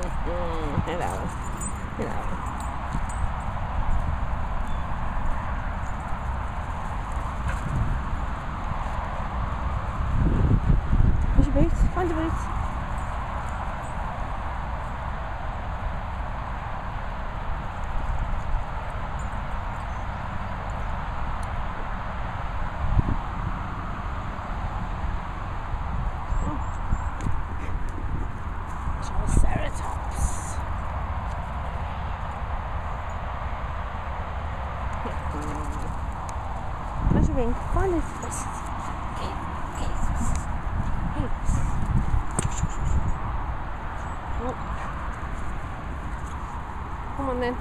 Hello. Hello. Find your boots. Triceratops. How's your ring? Find it. Come on then.